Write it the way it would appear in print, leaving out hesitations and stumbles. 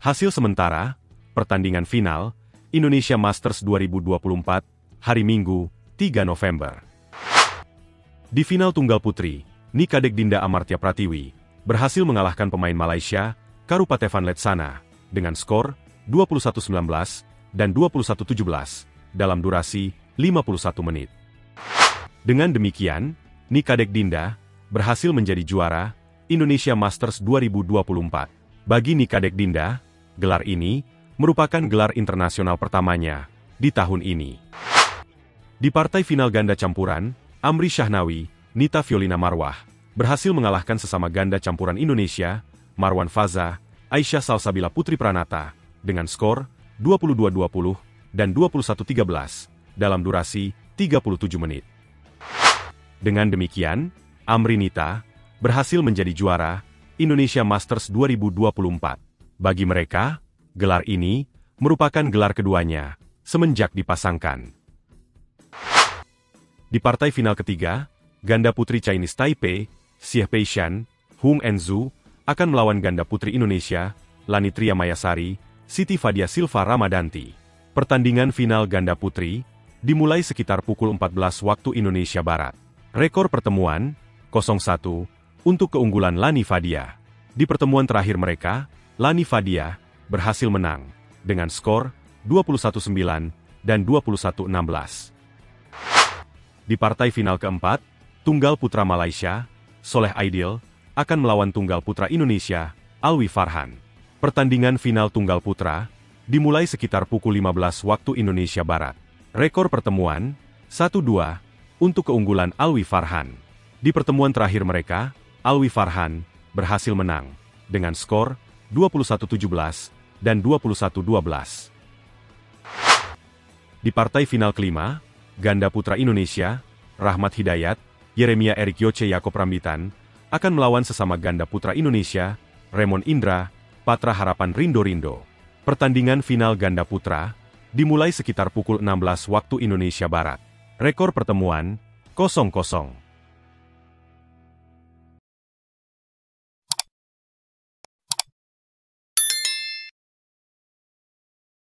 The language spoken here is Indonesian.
Hasil sementara, pertandingan final, Indonesia Masters 2024, hari Minggu, 3 November. Di final tunggal putri, Ni Kadek Dinda Amartya Pratiwi berhasil mengalahkan pemain Malaysia, Karupatevan Letsana, dengan skor 21-19 dan 21-17 dalam durasi 51 menit. Dengan demikian, Ni Kadek Dinda berhasil menjadi juara Indonesia Masters 2024. Bagi Ni Kadek Dinda, gelar ini merupakan gelar internasional pertamanya di tahun ini. Di partai final ganda campuran, Amri Syahnawi, Nita Fiolina Marwah berhasil mengalahkan sesama ganda campuran Indonesia, Marwan Faza, Aisyah Salsabila Putri Pranata, dengan skor 22-20 dan 21-13 dalam durasi 37 menit. Dengan demikian, Amri Nita berhasil menjadi juara Indonesia Masters 2024. Bagi mereka, gelar ini merupakan gelar keduanya semenjak dipasangkan. Di partai final ketiga, ganda putri Chinese Taipei, Xieh Peishan, Hung Enzu, akan melawan ganda putri Indonesia, Lani Tria Mayasari, Siti Fadia Silva Ramadanti. Pertandingan final ganda putri dimulai sekitar pukul 14 waktu Indonesia Barat. Rekor pertemuan 0-1 untuk keunggulan Lani Fadia. Di pertemuan terakhir mereka, Lani Fadia berhasil menang dengan skor 21-9 dan 21-16. Di partai final keempat, tunggal putra Malaysia, Soleh Aidil, akan melawan tunggal putra Indonesia, Alwi Farhan. Pertandingan final tunggal putra dimulai sekitar pukul 15 waktu Indonesia Barat. Rekor pertemuan 1-2 untuk keunggulan Alwi Farhan. Di pertemuan terakhir mereka, Alwi Farhan berhasil menang dengan skor 21-17 dan 21-12. Di partai final kelima, ganda putra Indonesia, Rahmat Hidayat, Yeremia Erick Yoce Yaakob Rambitan, akan melawan sesama ganda putra Indonesia, Raymond Indra, Patra Harapan Rindo-Rindo. Pertandingan final ganda putra dimulai sekitar pukul 16 waktu Indonesia Barat. Rekor pertemuan 0-0.